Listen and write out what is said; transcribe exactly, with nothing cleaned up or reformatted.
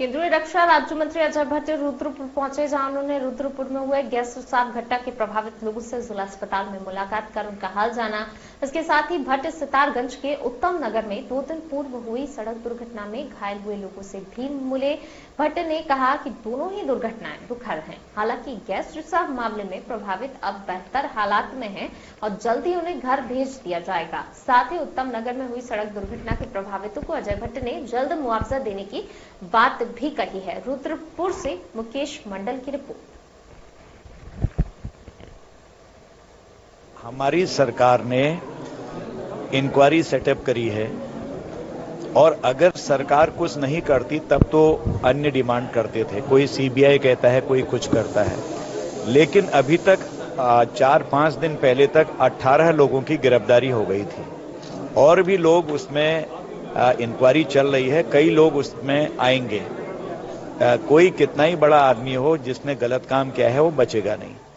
केंद्रीय रक्षा राज्य मंत्री अजय भट्ट रुद्रपुर पहुंचे, जहां उन्होंने रुद्रपुर में हुए गैस रिसाव घटना के प्रभावित लोगों से जिला अस्पताल में मुलाकात कर उनका हाल जाना। इसके साथ ही भट्ट सितारगंज के उत्तम नगर में दो दिन पूर्व हुई सड़क दुर्घटना में घायल हुए लोगों से भी मिले। भट्ट ने कहा कि दोनों ही दुर्घटनाएं दुखद हैं, हालांकि गैस रिसाव मामले में प्रभावित अब बेहतर हालात में है और जल्द ही उन्हें घर भेज दिया जाएगा। साथ ही उत्तम नगर में हुई सड़क दुर्घटना के प्रभावितों को अजय भट्ट ने जल्द मुआवजा देने की बात भी कही है। रुद्रपुर से मुकेश मंडल की रिपोर्ट। हमारी सरकार ने इंक्वायरी सेटअप करी है और अगर सरकार कुछ नहीं करती तब तो अन्य डिमांड करते थे, कोई सीबीआई कहता है, कोई कुछ करता है, लेकिन अभी तक चार पांच दिन पहले तक अठारह लोगों की गिरफ्तारी हो गई थी और भी लोग उसमें इंक्वायरी चल रही है, कई लोग उसमें आएंगे। आ, कोई कितना ही बड़ा आदमी हो, जिसने गलत काम किया है वो बचेगा नहीं।